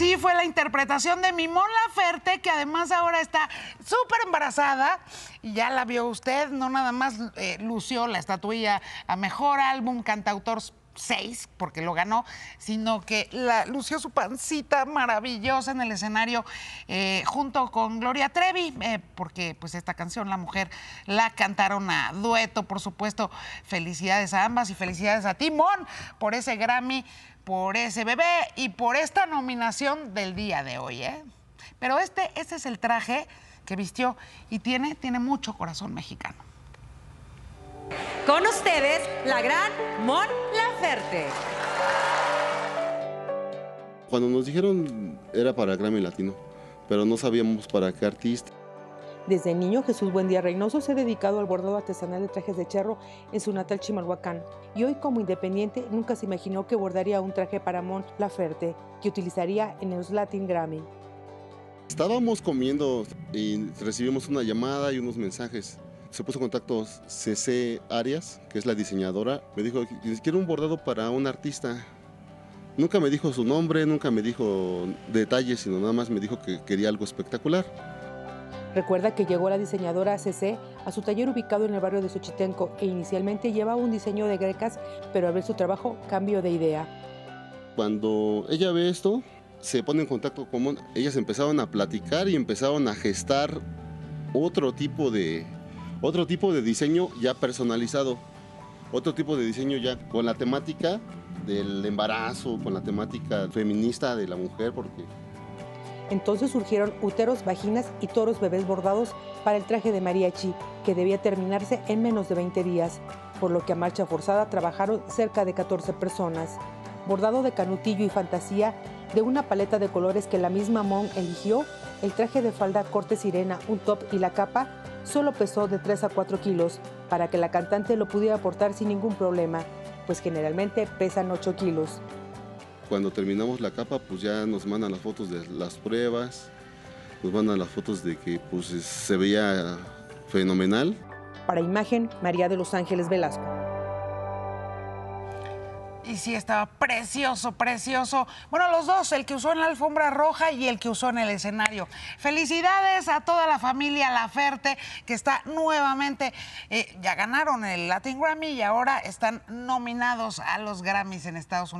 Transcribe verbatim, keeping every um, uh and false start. Sí, fue la interpretación de mi Mon Laferte, que además ahora está súper embarazada. Y ya la vio usted, no nada más eh, lució la estatuilla a Mejor Álbum Cantautor seis, porque lo ganó, sino que la, lució su pancita maravillosa en el escenario eh, junto con Gloria Trevi, eh, porque pues esta canción, La Mujer, la cantaron a dueto, por supuesto. Felicidades a ambas y felicidades a ti, Mon, por ese Grammy, por ese bebé y por esta nominación del día de hoy, ¿eh? Pero este, este es el traje que vistió y tiene, tiene mucho corazón mexicano. Con ustedes, la gran Mon Laferte. Cuando nos dijeron era para el Grammy Latino, pero no sabíamos para qué artista. Desde niño, Jesús Buendía Reynoso se ha dedicado al bordado artesanal de trajes de charro en su natal Chimalhuacán. Y hoy, como independiente, nunca se imaginó que bordaría un traje para Mon Laferte, que utilizaría en los Latin Grammy. Estábamos comiendo y recibimos una llamada y unos mensajes. Se puso en contacto Cici Arias, que es la diseñadora. Me dijo, quiero un bordado para un artista. Nunca me dijo su nombre, nunca me dijo detalles, sino nada más me dijo que quería algo espectacular. Recuerda que llegó la diseñadora Cici a su taller ubicado en el barrio de Suchitenco e inicialmente llevaba un diseño de grecas, pero al ver su trabajo cambió de idea. Cuando ella ve esto, se pone en contacto con Mon. Ellas empezaron a platicar y empezaron a gestar otro tipo de... Otro tipo de diseño ya personalizado, otro tipo de diseño ya con la temática del embarazo, con la temática feminista de la mujer. Porque... Entonces surgieron uteros, vaginas y toros bebés bordados para el traje de mariachi, que debía terminarse en menos de veinte días, por lo que a marcha forzada trabajaron cerca de catorce personas. Bordado de canutillo y fantasía, de una paleta de colores que la misma Mon eligió, el traje de falda corte sirena, un top y la capa, solo pesó de tres a cuatro kilos para que la cantante lo pudiera portar sin ningún problema, pues generalmente pesan ocho kilos. Cuando terminamos la capa, pues ya nos mandan las fotos de las pruebas, nos mandan las fotos de que pues, se veía fenomenal. Para Imagen, María de los Ángeles Velasco. Y sí, estaba precioso, precioso. Bueno, los dos, el que usó en la alfombra roja y el que usó en el escenario. Felicidades a toda la familia Laferte, que está nuevamente, eh, ya ganaron el Latin Grammy y ahora están nominados a los Grammys en Estados Unidos.